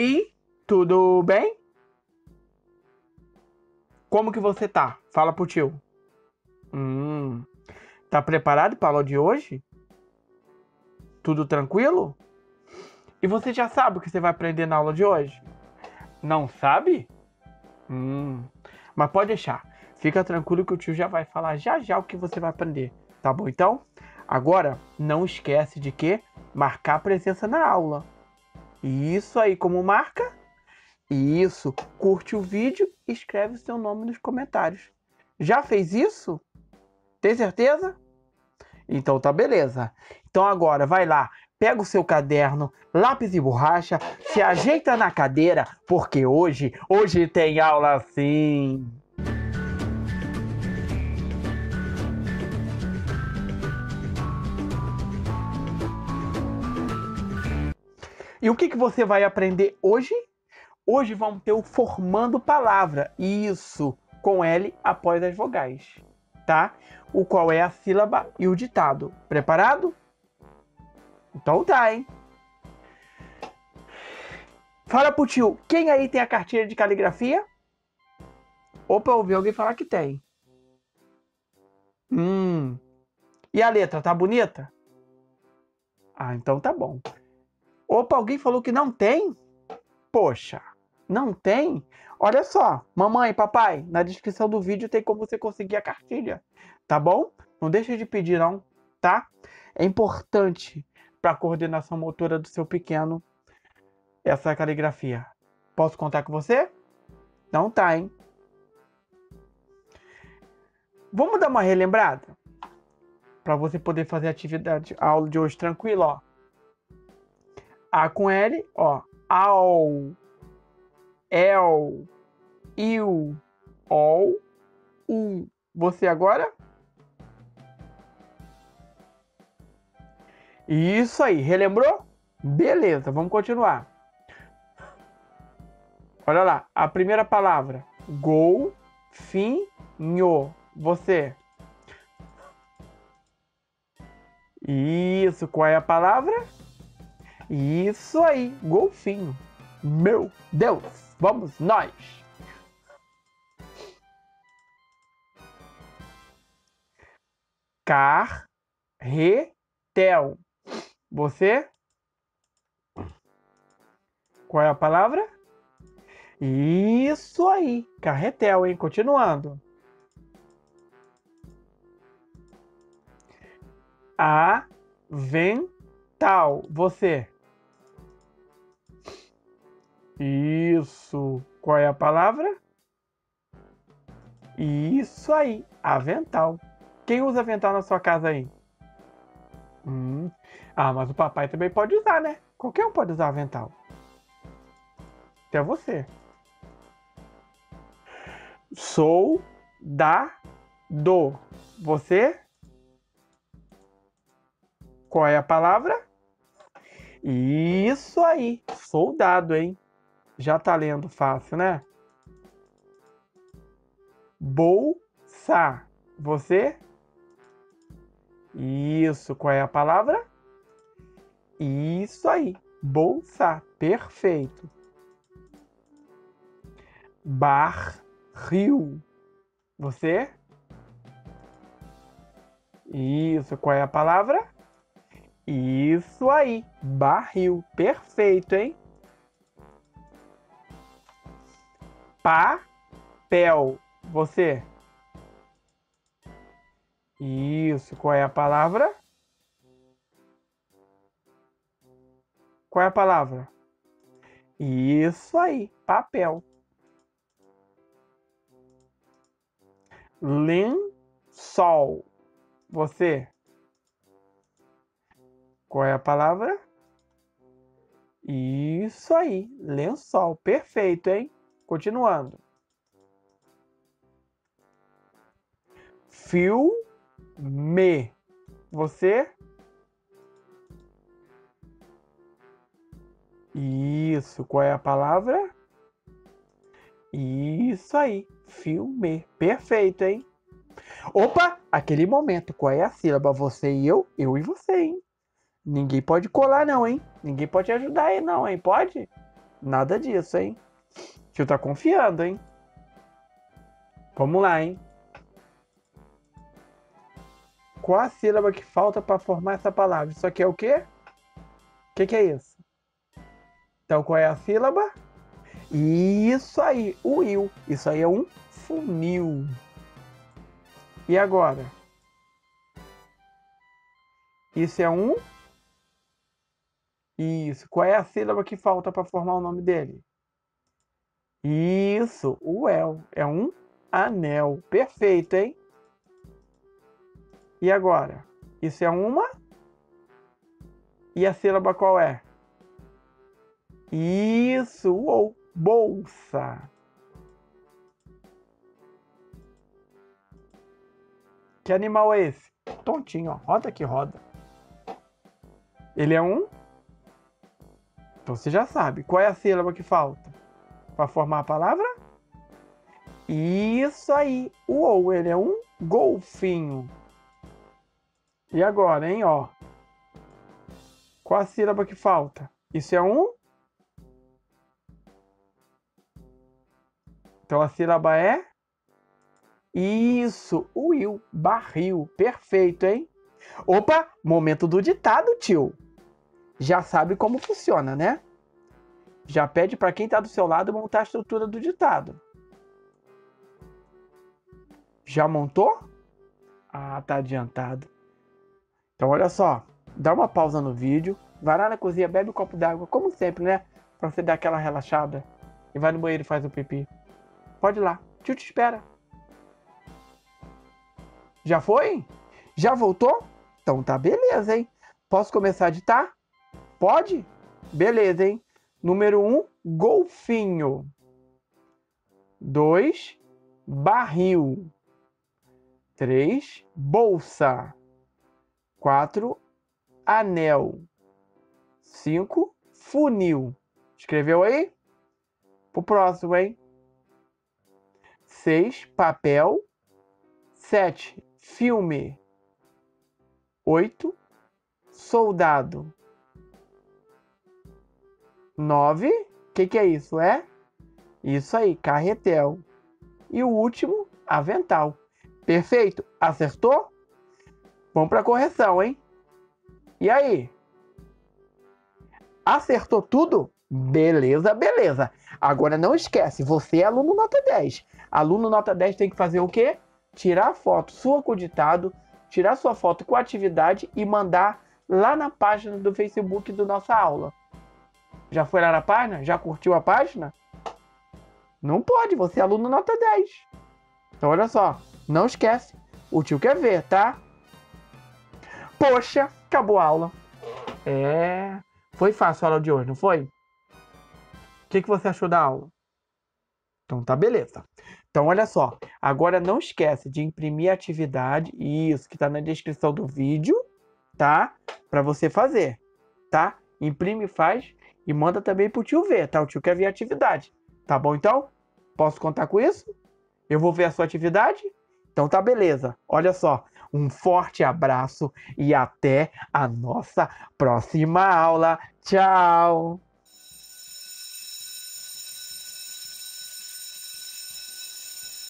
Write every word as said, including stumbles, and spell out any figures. Oi, tudo bem? Como que você tá? Fala pro tio. Hum, tá preparado pra aula de hoje? Tudo tranquilo? E você já sabe o que você vai aprender na aula de hoje? Não sabe? Hum, mas pode deixar. Fica tranquilo que o tio já vai falar já já o que você vai aprender. Tá bom então? Agora, não esquece de que? Marcar presença na aula. Isso aí, como marca? Isso, curte o vídeo e escreve o seu nome nos comentários. Já fez isso? Tem certeza? Então tá beleza. Então agora vai lá, pega o seu caderno, lápis e borracha, se ajeita na cadeira, porque hoje, hoje tem aula sim. E o que, que você vai aprender hoje? Hoje vamos ter o formando palavra, isso, com L após as vogais, tá? O qual é a sílaba e o ditado. Preparado? Então tá, hein? Fala pro tio, quem aí tem a cartilha de caligrafia? Opa, ouvi alguém falar que tem. Hum, e a letra, tá bonita? Ah, então tá bom. Opa, alguém falou que não tem? Poxa, não tem? Olha só, mamãe, papai, na descrição do vídeo tem como você conseguir a cartilha, tá bom? Não deixa de pedir não, tá? É importante para a coordenação motora do seu pequeno essa caligrafia. Posso contar com você? Não tá, hein? Vamos dar uma relembrada? Para você poder fazer a atividade, a aula de hoje tranquilo, ó. A com L, ó, A L, E L, I L, O L, U L. Você agora? Isso aí, relembrou? Beleza, vamos continuar. Olha lá, a primeira palavra, golfinho. Você. Isso, qual é a palavra? Isso aí, golfinho. Meu Deus, vamos nós. Carretel. Você? Qual é a palavra? Isso aí, carretel, hein? Continuando. Avental. Você? Isso. Qual é a palavra? Isso aí. Avental. Quem usa avental na sua casa aí? Hum. Ah, mas o papai também pode usar, né? Qualquer um pode usar avental. Até você. Soldado. Você? Qual é a palavra? Isso aí. Soldado, hein? Já tá lendo fácil, né? Bolsa. Você? Isso. Qual é a palavra? Isso aí. Bolsa. Perfeito. Barril. Você? Isso. Qual é a palavra? Isso aí. Barril. Perfeito, hein? Papel. Você? Isso. Qual é a palavra? Qual é a palavra? Isso aí. Papel. Lençol. Você? Qual é a palavra? Isso aí. Lençol. Perfeito, hein? Continuando. Filme. Você? Isso. Qual é a palavra? Isso aí. Filme. Perfeito, hein? Opa! Aquele momento. Qual é a sílaba? Você e eu? Eu e você, hein? Ninguém pode colar, não, hein? Ninguém pode ajudar, não, hein? Pode? Nada disso, hein? O tio tá confiando, hein? Vamos lá, hein? Qual a sílaba que falta para formar essa palavra? Isso aqui é o quê? O que, que é isso? Então, qual é a sílaba? Isso aí, o il. Isso aí é um funil. E agora? Isso é um... Isso. Qual é a sílaba que falta para formar o nome dele? Isso. O el. É um anel. Perfeito, hein? E agora? Isso é uma? E a sílaba qual é? Isso. O ou. Bolsa. Que animal é esse? Tontinho, ó. Roda que roda. Ele é um... Então você já sabe. Qual é a sílaba que falta para formar a palavra? Isso aí. O ou, ele é um golfinho. E agora, hein? Ó. Qual a sílaba que falta? Isso é um? Então a sílaba é? Isso. O il, barril. Perfeito, hein? Opa! Momento do ditado, tio. Já sabe como funciona, né? Já pede para quem está do seu lado montar a estrutura do ditado. Já montou? Ah, tá adiantado. Então, olha só. Dá uma pausa no vídeo. Vai lá na cozinha, bebe um copo d'água, como sempre, né? Para você dar aquela relaxada. E vai no banheiro e faz o pipi. Pode ir lá. Tio te espera. Já foi? Já voltou? Então tá beleza, hein? Posso começar a ditar? Pode? Beleza, hein? Número um, golfinho. dois, barril. três, bolsa. quatro, anel. cinco, funil. Escreveu aí? Pro próximo, hein? seis, papel. sete, filme. oito, soldado. nove, o que, que é isso? É isso aí, carretel. E o último, avental. Perfeito? Acertou? Vamos para a correção, hein? E aí? Acertou tudo? Beleza, beleza. Agora não esquece, você é aluno nota dez. Aluno nota dez tem que fazer o quê? Tirar a foto sua com o ditado, tirar sua foto com a atividade e mandar lá na página do Facebook do Nossa Aula. Já foi lá na página? Já curtiu a página? Não pode, você é aluno nota dez. Então, olha só, não esquece, o tio quer ver, tá? Poxa, acabou a aula. É... Foi fácil a aula de hoje, não foi? O que, que você achou da aula? Então, tá beleza. Então, olha só, agora não esquece de imprimir a atividade, isso, que tá na descrição do vídeo, tá? Pra você fazer, tá? Imprime e faz... E manda também pro tio ver, tá? O tio quer ver a atividade. Tá bom, então? Posso contar com isso? Eu vou ver a sua atividade? Então tá beleza. Olha só. Um forte abraço e até a nossa próxima aula. Tchau!